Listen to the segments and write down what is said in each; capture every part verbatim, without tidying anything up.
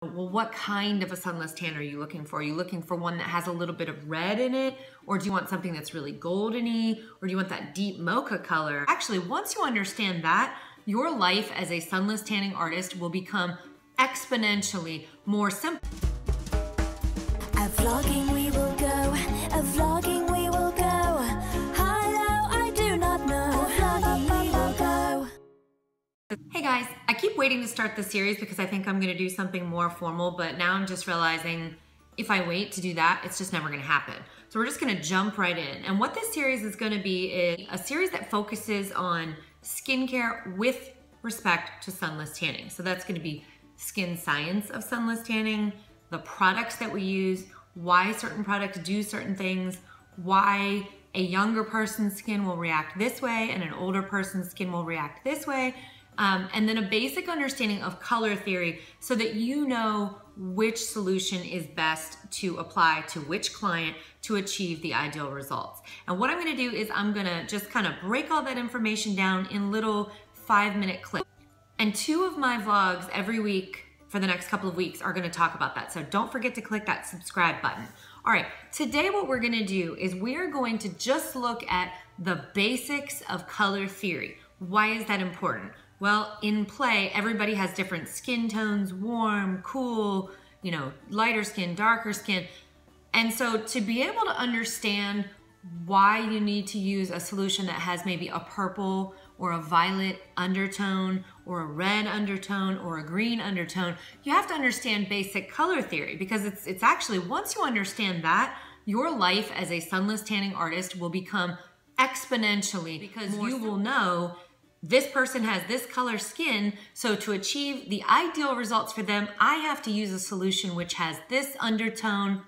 Well, what kind of a sunless tan are you looking for? Are you looking for one that has a little bit of red in it? Or do you want something that's really goldeny? Or do you want that deep mocha color? Actually, once you understand that, your life as a sunless tanning artist will become exponentially more simple. A vlogging we will go, a vlogging we will go. Hello, I do not know, a vlogging we will go. Hey guys, I keep waiting to start this series because I think I'm going to do something more formal, but now I'm just realizing if I wait to do that, it's just never going to happen. So we're just going to jump right in. And what this series is going to be is a series that focuses on skincare with respect to sunless tanning. So that's going to be skin science of sunless tanning, the products that we use, why certain products do certain things, why a younger person's skin will react this way and an older person's skin will react this way. Um, and then a basic understanding of color theory so that you know which solution is best to apply to which client to achieve the ideal results. And what I'm gonna do is I'm gonna just kind of break all that information down in little five minute clips. And two of my vlogs every week for the next couple of weeks are gonna talk about that. So don't forget to click that subscribe button. All right, today what we're gonna do is we're going to just look at the basics of color theory. Why is that important? Well, in play, everybody has different skin tones, warm, cool, you know, lighter skin, darker skin. And so to be able to understand why you need to use a solution that has maybe a purple or a violet undertone or a red undertone or a green undertone, you have to understand basic color theory, because it's, it's actually, once you understand that, your life as a sunless tanning artist will become exponentially, because you will know this person has this color skin, so to achieve the ideal results for them, I have to use a solution which has this undertone.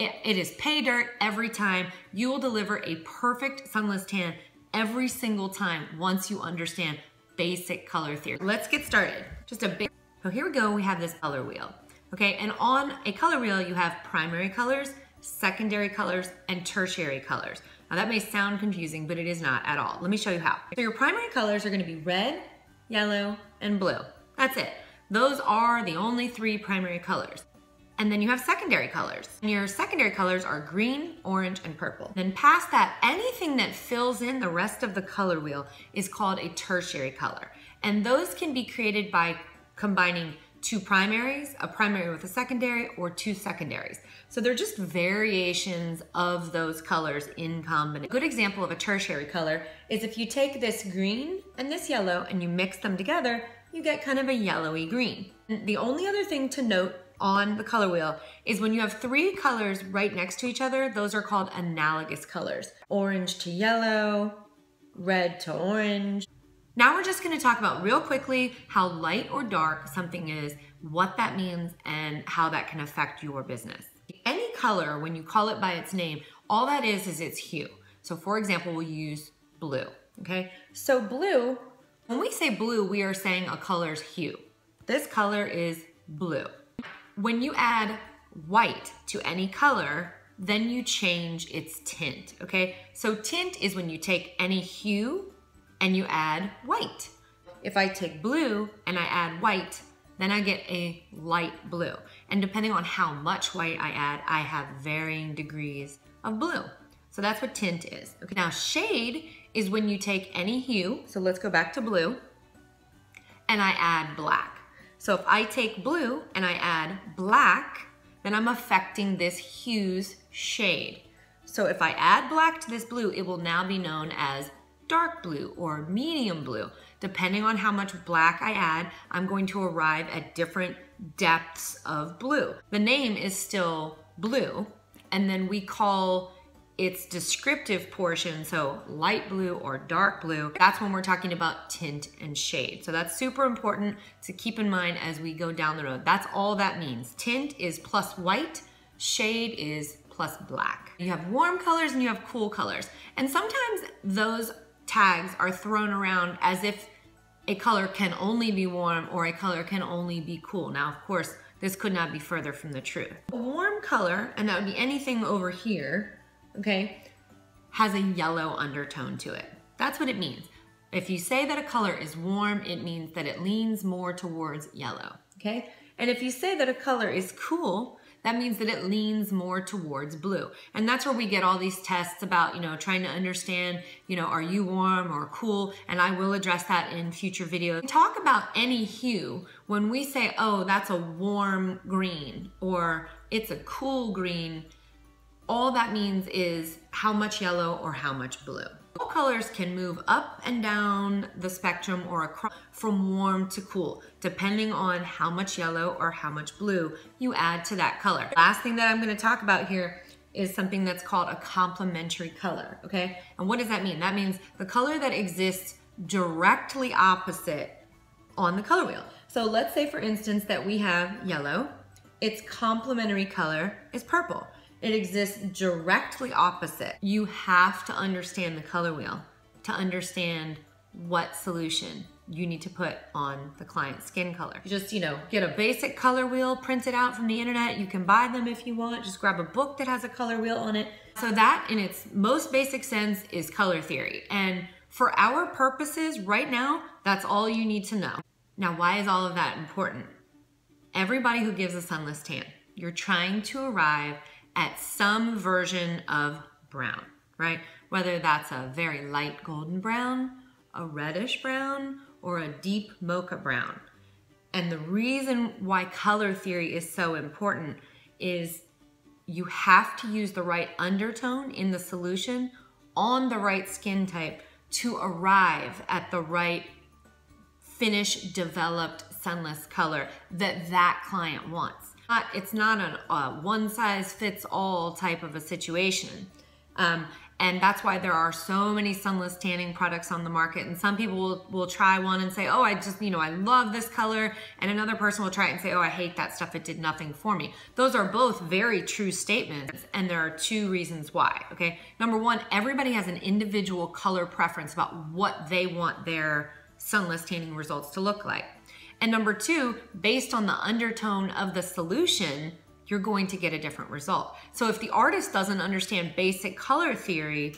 It, it is pay dirt every time. You will deliver a perfect sunless tan every single time once you understand basic color theory. Let's get started. Just a big, so here we go, we have this color wheel. Okay, and on a color wheel, you have primary colors, secondary colors, and tertiary colors. Now that may sound confusing, but it is not at all. Let me show you how. So your primary colors are gonna be red, yellow, and blue. That's it. Those are the only three primary colors. And then you have secondary colors. And your secondary colors are green, orange, and purple. Then past that, anything that fills in the rest of the color wheel is called a tertiary color. And those can be created by combining two primaries, a primary with a secondary, or two secondaries. So they're just variations of those colors in combination. A good example of a tertiary color is if you take this green and this yellow and you mix them together, you get kind of a yellowy green. And the only other thing to note on the color wheel is when you have three colors right next to each other, those are called analogous colors. Orange to yellow, red to orange. Now we're just going to talk about real quickly how light or dark something is, what that means, and how that can affect your business. Any color, when you call it by its name, all that is is its hue. So for example, we'll use blue, okay? So blue, when we say blue, we are saying a color's hue. This color is blue. When you add white to any color, then you change its tint, okay? So tint is when you take any hue and you add white. If I take blue and I add white, then I get a light blue. And depending on how much white I add, I have varying degrees of blue. So that's what tint is. Okay. Now shade is when you take any hue, so let's go back to blue, and I add black. So if I take blue and I add black, then I'm affecting this hue's shade. So if I add black to this blue, it will now be known as dark blue or medium blue. Depending on how much black I add, I'm going to arrive at different depths of blue. The name is still blue, and then we call its descriptive portion, so light blue or dark blue. That's when we're talking about tint and shade. So that's super important to keep in mind as we go down the road. That's all that means. Tint is plus white, shade is plus black. You have warm colors and you have cool colors. And sometimes those tags are thrown around as if a color can only be warm or a color can only be cool. Now, of course, this could not be further from the truth. A warm color, and that would be anything over here, okay, has a yellow undertone to it. That's what it means. If you say that a color is warm, it means that it leans more towards yellow, okay? And if you say that a color is cool, that means that it leans more towards blue. And that's where we get all these tests about, you know, trying to understand, you know, are you warm or cool? And I will address that in future videos. Talk about any hue when we say, oh, that's a warm green or it's a cool green. All that means is how much yellow or how much blue. All colors can move up and down the spectrum or across from warm to cool, depending on how much yellow or how much blue you add to that color. Last thing that I'm going to talk about here is something that's called a complementary color, okay? And what does that mean? That means the color that exists directly opposite on the color wheel. So let's say, for instance, that we have yellow. Its complementary color is purple. It exists directly opposite. You have to understand the color wheel to understand what solution you need to put on the client's skin color. Just, you know, get a basic color wheel printed out from the internet. You can buy them if you want. Just grab a book that has a color wheel on it. So that, in its most basic sense, is color theory. And for our purposes right now, that's all you need to know. Now, why is all of that important? Everybody who gives a sunless tan, you're trying to arrive at some version of brown, right? Whether that's a very light golden brown, a reddish brown, or a deep mocha brown. And the reason why color theory is so important is you have to use the right undertone in the solution on the right skin type to arrive at the right finished, developed, sunless color that that client wants. It's not a uh, one-size-fits-all type of a situation. Um, and that's why there are so many sunless tanning products on the market. And some people will, will try one and say, oh, I just, you know, I love this color. And another person will try it and say, oh, I hate that stuff. It did nothing for me. Those are both very true statements. And there are two reasons why, okay? Number one, everybody has an individual color preference about what they want their sunless tanning results to look like. And number two, based on the undertone of the solution, you're going to get a different result. So if the artist doesn't understand basic color theory,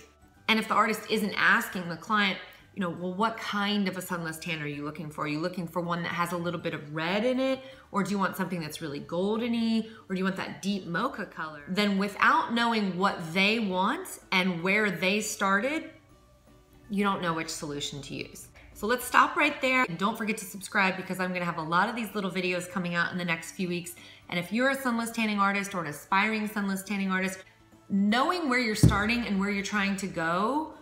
and if the artist isn't asking the client, you know, well, what kind of a sunless tan are you looking for? Are you looking for one that has a little bit of red in it? Or do you want something that's really golden-y? Or do you want that deep mocha color? Then without knowing what they want and where they started, you don't know which solution to use. So let's stop right there. And don't forget to subscribe because I'm gonna have a lot of these little videos coming out in the next few weeks. And if you're a sunless tanning artist or an aspiring sunless tanning artist, knowing where you're starting and where you're trying to go,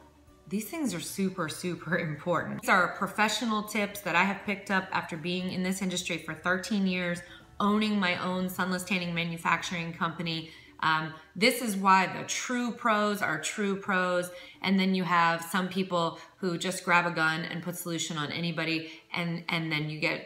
these things are super, super important. These are professional tips that I have picked up after being in this industry for thirteen years, owning my own sunless tanning manufacturing company. Um, this is why the true pros are true pros. And then you have some people who just grab a gun and put solution on anybody. And, and then you get,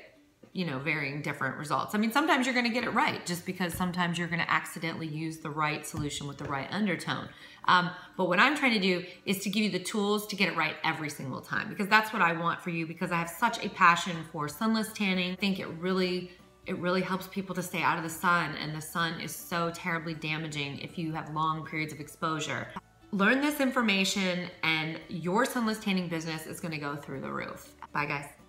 you know, varying different results. I mean, sometimes you're going to get it right just because sometimes you're going to accidentally use the right solution with the right undertone. Um, but what I'm trying to do is to give you the tools to get it right every single time, because that's what I want for you, because I have such a passion for sunless tanning. I think it really It really helps people to stay out of the sun, and the sun is so terribly damaging if you have long periods of exposure. Learn this information and your sunless tanning business is going to go through the roof. Bye guys.